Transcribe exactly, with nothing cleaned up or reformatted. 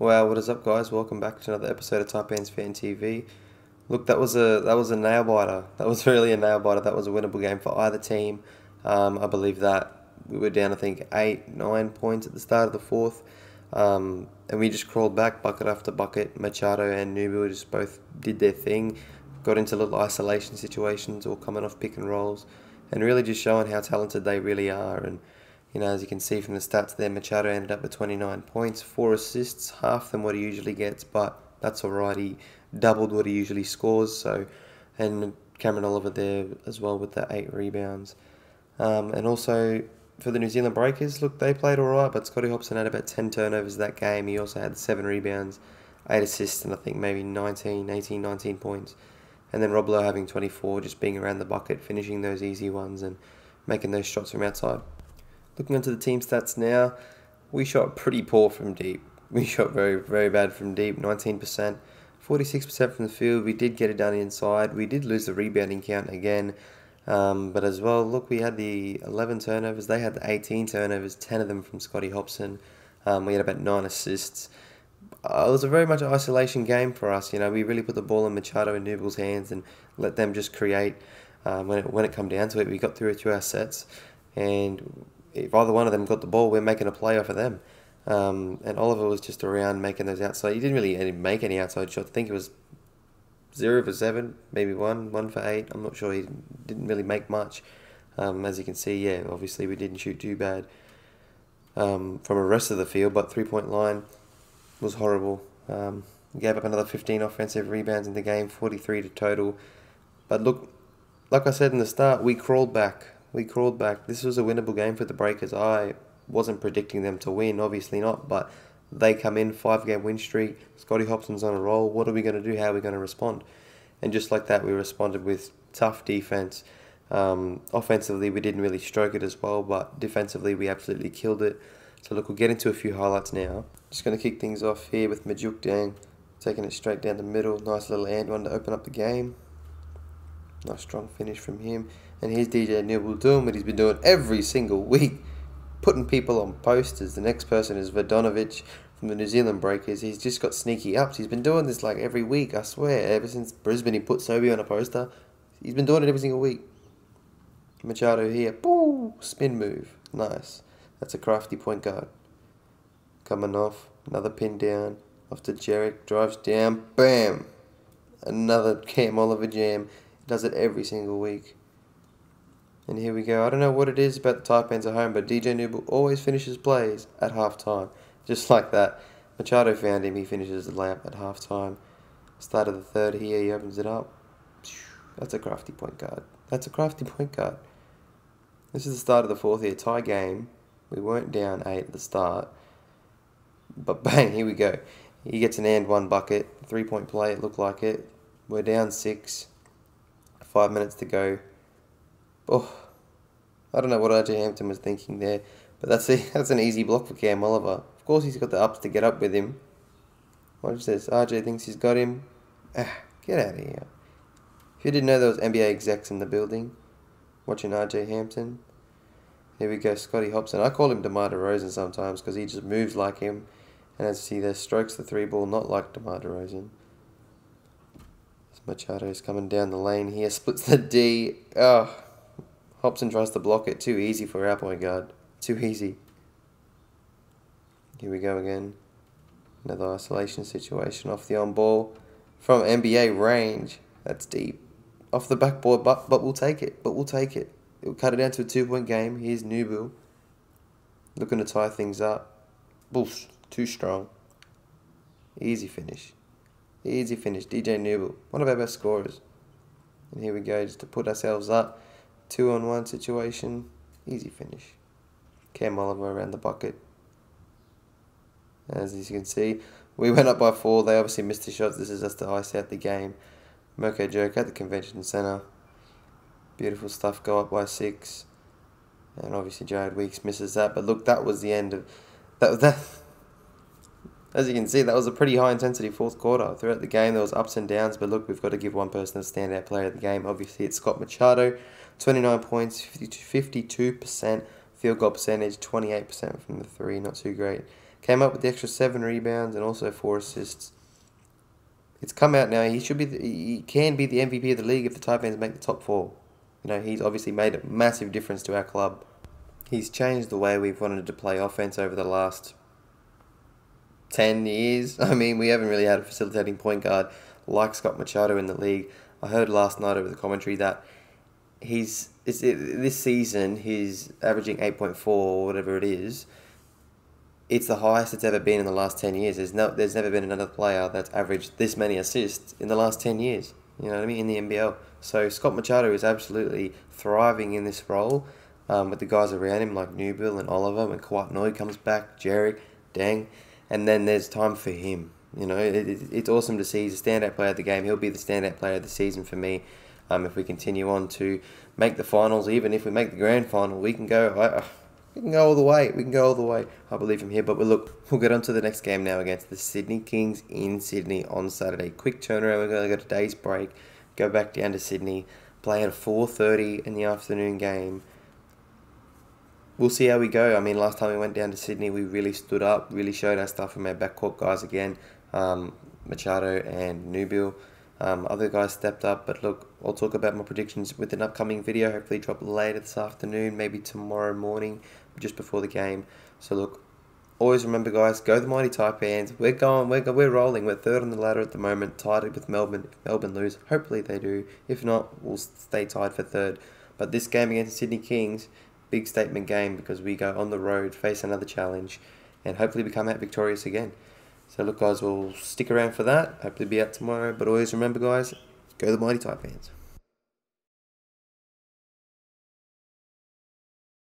Wow, what is up, guys? Welcome back to another episode of Taipans Fan T V. Look, that was a that was a nail biter. That was really a nail biter. That was a winnable game for either team. Um, I believe that we were down, I think, eight, nine points at the start of the fourth, um, and we just crawled back bucket after bucket. Machado and Newbill just both did their thing, got into little isolation situations or coming off pick and rolls, and really just showing how talented they really are. And you know, as you can see from the stats there, Machado ended up with twenty-nine points, four assists, half than what he usually gets, but that's alright. He doubled what he usually scores. So, and Cameron Oliver there as well with the eight rebounds. Um, and also for the New Zealand Breakers, look, they played alright, but Scotty Hopson had about ten turnovers that game. He also had seven rebounds, eight assists, and I think maybe nineteen, eighteen, nineteen points. And then Roblo having twenty-four, just being around the bucket, finishing those easy ones and making those shots from outside. Looking onto the team stats now, we shot pretty poor from deep. We shot very, very bad from deep, nineteen percent, forty-six percent from the field. We did get it done inside. We did lose the rebounding count again, um, but as well, look, we had the eleven turnovers. They had the eighteen turnovers, ten of them from Scotty Hopson. Um, we had about nine assists. Uh, it was a very much an isolation game for us. You know, we really put the ball in Machado and Newbill's hands and let them just create. Um, when it, when it come down to it, we got through it through our sets, and if either one of them got the ball, we're making a play off of them. Um, and Oliver was just around making those outside. He didn't really make any outside shots. I think it was zero for seven, maybe one, one for eight. I'm not sure. He didn't really make much. Um, as you can see, yeah, obviously we didn't shoot too bad um, from the rest of the field, but three-point line was horrible. Um, gave up another fifteen offensive rebounds in the game, forty-three to total. But look, like I said in the start, we crawled back. We crawled back. This was a winnable game for the Breakers. I wasn't predicting them to win, obviously not, but they come in, five-game win streak. Scotty Hopson's on a roll. What are we going to do? How are we going to respond? And just like that, we responded with tough defense. Um, offensively, we didn't really stroke it as well, but defensively, we absolutely killed it. So look, we'll get into a few highlights now. Just going to kick things off here with Majuk Dang, taking it straight down the middle. Nice little and one to open up the game. Nice strong finish from him. And here's D J Newbill doing what he's been doing every single week, putting people on posters. The next person is Verdonovic from the New Zealand Breakers. He's just got sneaky ups. He's been doing this like every week, I swear. Ever since Brisbane, he put Sobey on a poster. He's been doing it every single week. Machado here. Boom! Spin move. Nice. That's a crafty point guard. Coming off. Another pin down. Off to Jarrett. Drives down. Bam! Another Cam Oliver jam. Does it every single week. And here we go. I don't know what it is about the Taipans at home, but D J Newbill always finishes plays at halftime. Just like that. Machado found him. He finishes the layup at halftime. Start of the third here. He opens it up. That's a crafty point guard. That's a crafty point guard. This is the start of the fourth here. Tie game. We weren't down eight at the start. But bang, here we go. He gets an and one bucket. Three-point play, it looked like it. We're down six. Five minutes to go. Oh, I don't know what R J Hampton was thinking there, but that's a, that's an easy block for Cam Oliver. Of course he's got the ups to get up with him. Watch this. R J thinks he's got him. Ah, get out of here. If you didn't know there was N B A execs in the building, watching R J Hampton. Here we go, Scotty Hopson. I call him DeMar DeRozan sometimes because he just moves like him. And as you see there, strokes the three ball not like DeMar DeRozan. Machado's coming down the lane here, splits the D. Oh, Hopson tries to block it. Too easy for our point guard. Too easy. Here we go again. Another isolation situation off the on ball. From N B A range. That's deep. Off the backboard, but but we'll take it. But we'll take it. It'll cut it down to a two-point game. Here's Newbill. Looking to tie things up. Boosh. Too strong. Easy finish. Easy finish, D J Newbill, one of our best scorers. And here we go, just to put ourselves up. Two on one situation, easy finish. Cam Oliver around the bucket. As you can see, we went up by four. They obviously missed the shots. This is us to ice out the game. Moco Joke at the Convention Centre. Beautiful stuff, go up by six. And obviously Jarryd Deng misses that. But look, that was the end of... that was that. As you can see, that was a pretty high-intensity fourth quarter. Throughout the game, there was ups and downs, but look, we've got to give one person a standout player of the game. Obviously, it's Scott Machado, twenty-nine points, fifty-two percent field goal percentage, twenty-eight percent from the three, not too great. Came up with the extra seven rebounds and also four assists. It's come out now. He should be. The, he can be the M V P of the league if the Taipans make the top four. You know, he's obviously made a massive difference to our club. He's changed the way we've wanted to play offense over the last ten years. I mean, we haven't really had a facilitating point guard like Scott Machado in the league. I heard last night over the commentary that he's it's, it, this season he's averaging eight point four or whatever it is. It's the highest it's ever been in the last ten years. There's no, there's never been another player that's averaged this many assists in the last ten years. You know what I mean, in the N B L. So Scott Machado is absolutely thriving in this role, um, with the guys around him like Newbill and Oliver. When Kawhi Noi comes back, Jarryd, Deng, and then there's time for him. You know, it, it, it's awesome to see. He's a standout player of the game. He'll be the standout player of the season for me. Um, if we continue on to make the finals, even if we make the grand final, we can go. I, We can go all the way. We can go all the way, I believe, from here. But we'll look, we'll get on to the next game now against the Sydney Kings in Sydney on Saturday. Quick turnaround. We're going to go to day's break, go back down to Sydney, play at a four thirty in the afternoon game. We'll see how we go. I mean, last time we went down to Sydney, we really stood up, really showed our stuff from our backcourt guys again, um, Machado and Newbill. Um, other guys stepped up, but look, I'll talk about my predictions with an upcoming video, hopefully drop later this afternoon, maybe tomorrow morning, just before the game. So look, always remember guys, go the mighty Taipans. We're going, we're, we're rolling, we're third on the ladder at the moment, tied with Melbourne. If Melbourne lose, hopefully they do. If not, we'll stay tied for third. But this game against the Sydney Kings, big statement game, because we go on the road, face another challenge, and hopefully we come out victorious again. So look guys, we'll stick around for that. Hopefully be out tomorrow. But always remember guys, go the mighty Taipans.